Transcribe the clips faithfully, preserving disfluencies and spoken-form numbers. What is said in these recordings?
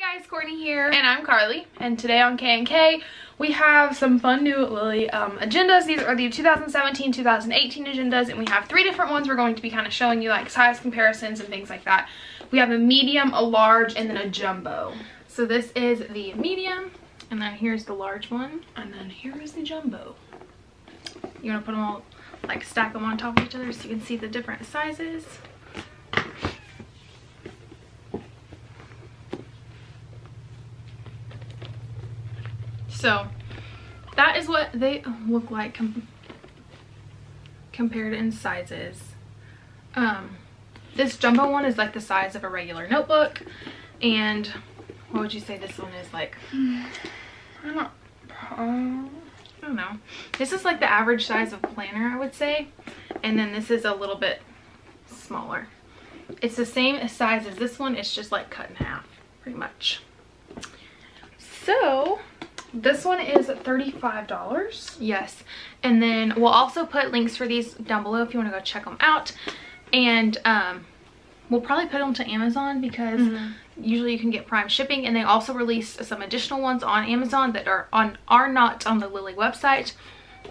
Hey guys, Courtney here. And I'm Carly. And today on K and K, we have some fun new Lilly um, agendas. These are the two thousand seventeen two thousand eighteen agendas, and we have three different ones we're going to be kind of showing you, like size comparisons and things like that. We have a medium, a large, and then a jumbo. So this is the medium, and then here's the large one, and then here is the jumbo. You want to put them all, like stack them on top of each other so you can see the different sizes. So that is what they look like com compared in sizes. Um, this jumbo one is like the size of a regular notebook. And what would you say this one is like? I don't, I don't know. This is like the average size of planner, I would say. And then this is a little bit smaller. It's the same size as this one. It's just like cut in half, pretty much. So this one is thirty-five dollars. Yes, and then we'll also put links for these down below if you want to go check them out. And um, we'll probably put them to Amazon because mm-hmm. usually you can get Prime shipping, and they also release some additional ones on Amazon that are on are not on the Lilly website,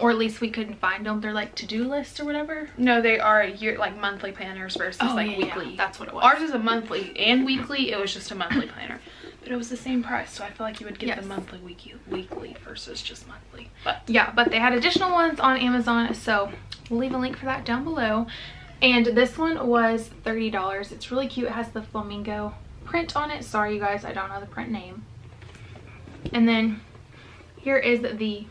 or at least we couldn't find them. They're like to-do lists or whatever. No, they are year like monthly planners versus oh, like yeah, weekly. Yeah. That's what it was. Ours is a monthly and weekly. It was just a monthly planner. But it was the same price, so I feel like you would get yes. the monthly weekly, weekly versus just monthly. But yeah, but they had additional ones on Amazon, so we'll leave a link for that down below. And this one was thirty dollars. It's really cute. It has the flamingo print on it. Sorry, you guys, I don't know the print name. And then here is the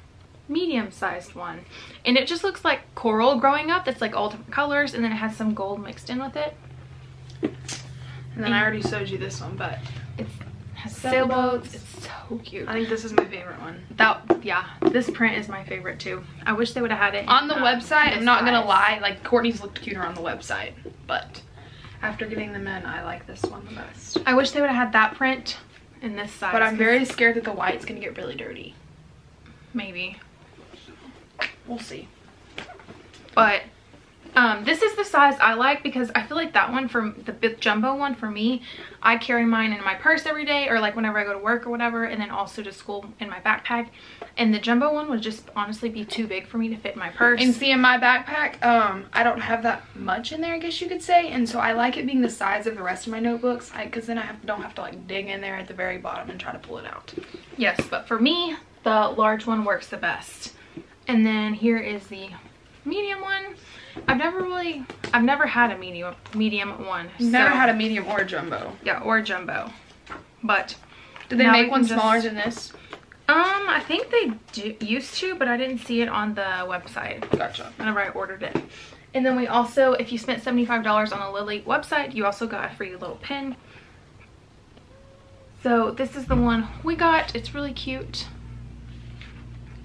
medium-sized one. And it just looks like coral growing up. It's like all different colors, and then it has some gold mixed in with it. And then and I already showed you this one, but it's sailboats. It's so cute. I think this is my favorite one. That yeah, this print is my favorite too. I wish they would have had it on the um, website. I'm not gonna lie, like Courtney's looked cuter on the website, but after getting them in, I like this one the best. I wish they would have had that print in this size, but I'm very scared that the white's gonna get really dirty. Maybe we'll see. But Um, this is the size I like because I feel like that one from the big jumbo one for me, I carry mine in my purse every day or like whenever I go to work or whatever, and then also to school in my backpack. And the jumbo one would just honestly be too big for me to fit in my purse. And see, in my backpack, um, I don't have that much in there, I guess you could say. And so I like it being the size of the rest of my notebooks because then I have, don't have to like dig in there at the very bottom and try to pull it out. Yes, but for me, the large one works the best. And then here is the medium one. I've never really, I've never had a medium, medium one. Never so. had a medium or a jumbo. Yeah, or a jumbo. But did they make one smaller just, than this? Um, I think they do, used to, but I didn't see it on the website. Gotcha. Whenever I ordered it. And then we also, if you spent seventy-five dollars on the Lilly website, you also got a free little pin. So this is the one we got. It's really cute.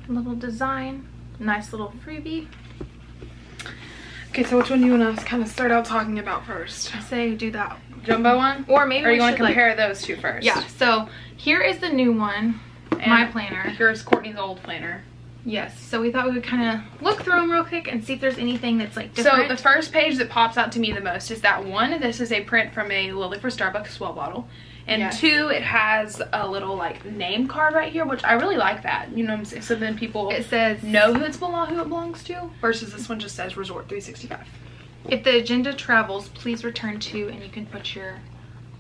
Little design. Nice little freebie. Okay, so which one do you want to kind of start out talking about first? I say do that jumbo one, or maybe. Or you want to compare like, those two first? Yeah. So here is the new one, and my planner. Here's Courtney's old planner. Yes. So we thought we would kind of look through them real quick and see if there's anything that's like different. So the first page that pops out to me the most is that one. This is a print from a Lilly for Starbucks swell bottle, and yes. two, it has a little like name card right here, which I really like that. You know what I'm saying? So then people it says know who it's belong who it belongs to. Versus this one just says Resort three sixty-five. If the agenda travels, please return to, and you can put your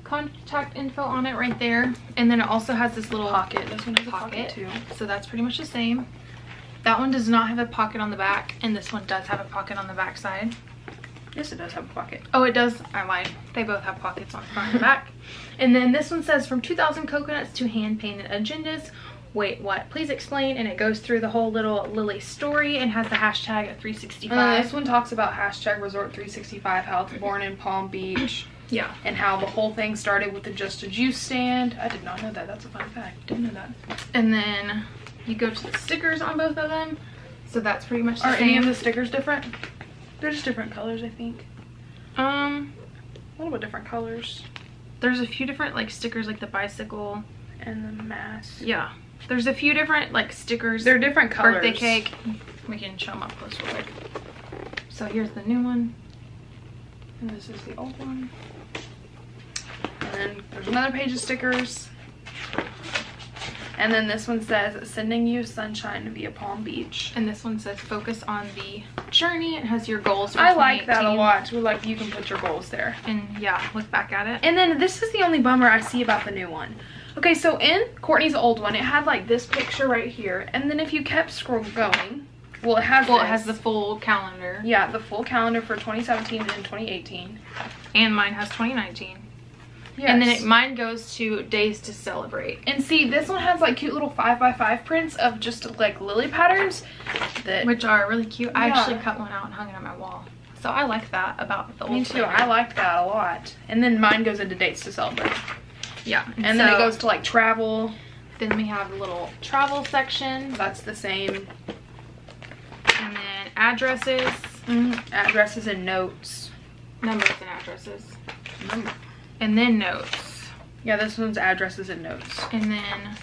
contact info on it right there. And then it also has this little pocket. This one has a pocket too. So that's pretty much the same. That one does not have a pocket on the back, and this one does have a pocket on the back side. Yes, it does have a pocket. Oh, it does. I lied. They both have pockets on front and back. And then this one says, from two thousand coconuts to hand-painted agendas. Wait, what? Please explain. And it goes through the whole little Lilly story and has the hashtag of three sixty-five. Uh, this one talks about hashtag Resort three sixty-five, how it's born in Palm Beach. Yeah. And how the whole thing started with the Just a Juice stand. I did not know that. That's a fun fact. Didn't know that. And then you go to the stickers on both of them. So that's pretty much the same. Are any of the stickers different? They're just different colors, I think. Um, a little bit different colors. There's a few different like stickers, like the bicycle and the mask. Yeah. There's a few different like stickers. They're different colors. Birthday cake. We can show them up close real quick. So here's the new one. And this is the old one. And then there's another page of stickers. And then this one says, sending you sunshine via Palm Beach. And this one says, focus on the journey. It has your goals for I like that a lot. We like you can put your goals there. And yeah, look back at it. And then this is the only bummer I see about the new one. Okay, so in Courtney's old one, it had like this picture right here. And then if you kept scrolling going, well, it has well, this. It has the full calendar. Yeah, the full calendar for twenty seventeen and twenty eighteen. And mine has twenty nineteen. Yes. And then it, mine goes to days to celebrate. And see, this one has like cute little five by five prints of just like lily patterns. That, Which are really cute. Yeah. I actually cut one out and hung it on my wall. So I like that about the old one. Me too. Planner. I like that a lot. And then mine goes into dates to celebrate. Yeah. And, and so, then it goes to like travel. Then we have a little travel section. That's the same. And then addresses. Mm-hmm. Addresses and notes. Numbers and addresses. Numbers. And then notes. Yeah, this one's addresses and notes. And then,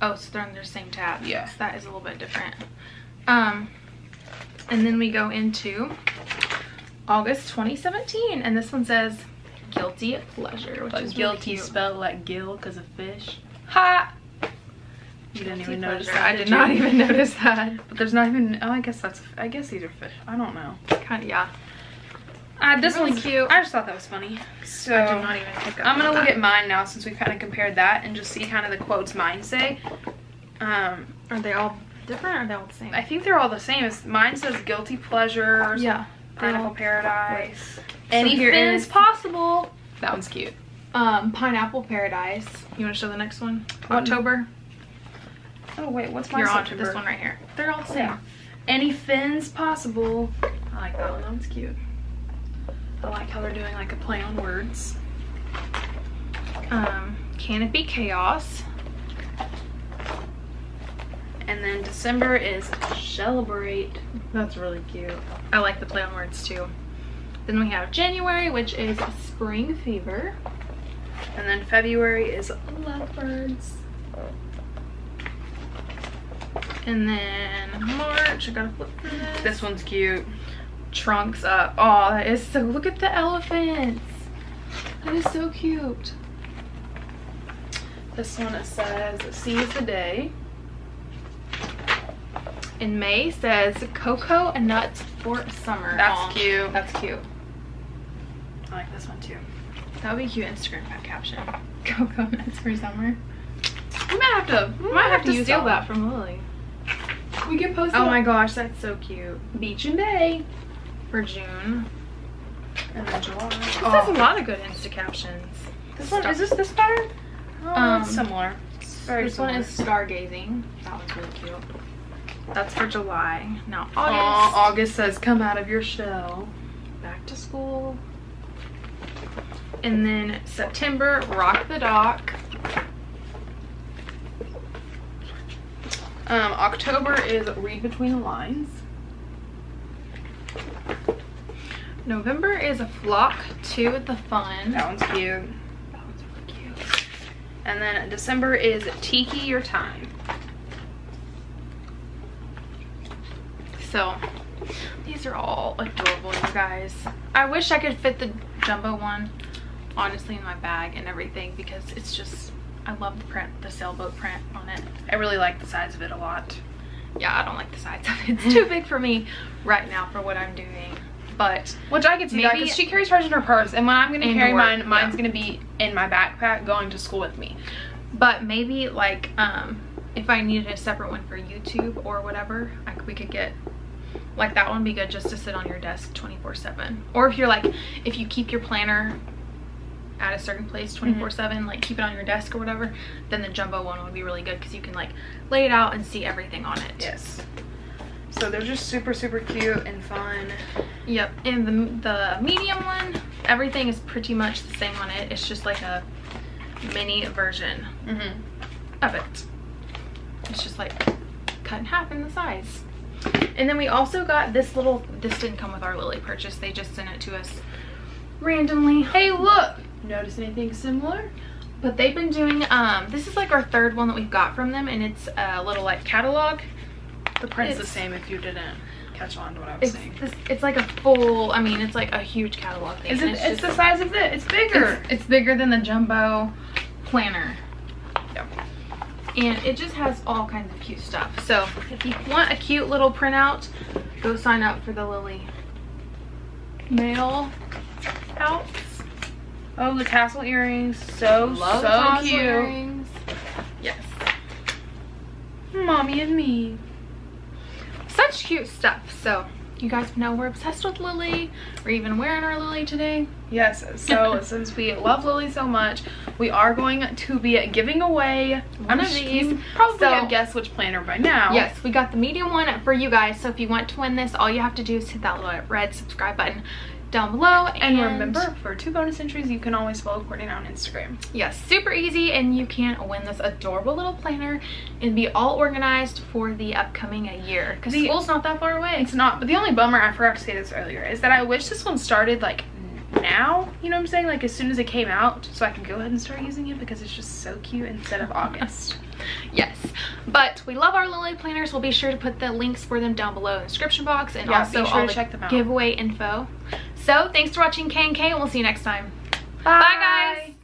oh, so they're on the same tab. Yeah. So that is a little bit different. Um, and then we go into August twenty seventeen. And this one says, guilty pleasure, which but is guilty really spelled like gill because of fish. Ha! You didn't even notice that. I did, did not even notice that. But there's not even, oh, I guess that's, I guess these are fish. I don't know. Kind of, yeah. Uh, this really one's cute. I just thought that was funny. So I did not even pick up I'm gonna look that. at mine now since we kind of compared that and just see kind of the quotes mine say. Um, are they all different or are they all the same? I think they're all the same. It's, mine says guilty pleasures. Yeah. Pineapple paradise. Anything's so possible. That one's cute. Um, pineapple paradise. You want to show the next one? Um, October. Oh wait, what's my? You're on to this one right here. They're all the same. Yeah. Anything's possible. I like that one. That one's cute. I like how they're doing like a play on words. Um, Canopy Chaos. And then December is Celebrate. That's really cute. I like the play on words too. Then we have January, which is Spring Fever. And then February is Lovebirds. And then March, I gotta flip through this. This one's cute. Trunks up. Oh, that is so, look at the elephants. That is so cute. This one, it says, seize the day. In May, it says, cocoa and nuts for summer. That's Aww. cute. That's cute. I like this one too. That would be a cute Instagram caption. Cocoa nuts for summer. We might have to, we might, might have, have to steal that from Lily. We can post Oh it. my gosh, that's so cute. Beach and Bay. For June and then July. This oh. has a lot of good Insta captions. This Stuff. one is this this pattern? Oh, um, it's similar. It's very this similar. One is stargazing. That one's really cute. That's for July. Now August. Oh, August says come out of your shell. Back to school. And then September, rock the dock. Um, October is read between the lines. November is a flock to the fun. That one's cute. That one's really cute. And then December is tiki your time. So these are all adorable, you guys. I wish I could fit the jumbo one honestly in my bag and everything because it's just, I love the print, the sailboat print on it. I really like the size of it a lot. Yeah, I don't like the size of it. It's too big for me right now for what I'm doing. But which I could see that because she carries hers in her purse, and when I'm gonna carry mine, mine's gonna be in my backpack going to school with me. But maybe like um, if I needed a separate one for YouTube or whatever, I could, we could get like that one. Be good just to sit on your desk twenty-four seven. Or if you're like, if you keep your planner at a certain place twenty-four seven, like keep it on your desk or whatever, then the jumbo one would be really good because you can like lay it out and see everything on it. Yes. So they're just super, super cute and fun. Yep. And the, the medium one, everything is pretty much the same on it. It's just like a mini version mm-hmm. of it. It's just like cut in half in the size. And then we also got this little, this didn't come with our Lily purchase. They just sent it to us randomly. Hey, look. Notice anything similar? But they've been doing, um, this is like our third one that we've got from them. And it's a little like catalog. The print's it's, the same if you didn't catch on to what I was it's, saying. This, it's like a full, I mean, it's like a huge catalog thing. It, it's it's just, the size of this. It's bigger. It's, it's bigger than the jumbo planner. Yep. and it just has all kinds of cute stuff. So if you want a cute little printout, go sign up for the Lilly mail outs. Oh, the tassel earrings, so Love so cute. Earrings. Yes, mommy and me. Such cute stuff. So you guys know we're obsessed with Lilly. We're even wearing our Lilly today. Yes, so since we love Lilly so much, we are going to be giving away one of these. Probably so, guess which planner by now. Yes, we got the medium one for you guys. So if you want to win this, all you have to do is hit that red subscribe button down below. And, and remember, for two bonus entries, you can always follow Courtney on Instagram. Yes, super easy, and you can win this adorable little planner and be all organized for the upcoming year, because school's not that far away. It's not, but the only bummer, I forgot to say this earlier, is that I wish this one started like now, you know what I'm saying? Like as soon as it came out, so I can go ahead and start using it, because it's just so cute instead of August. Yes, but we love our Lilly planners. We'll be sure to put the links for them down below in the description box, and yeah, also be sure all to check them out. Giveaway info. So thanks for watching K and K, and we'll see you next time. Bye, bye guys.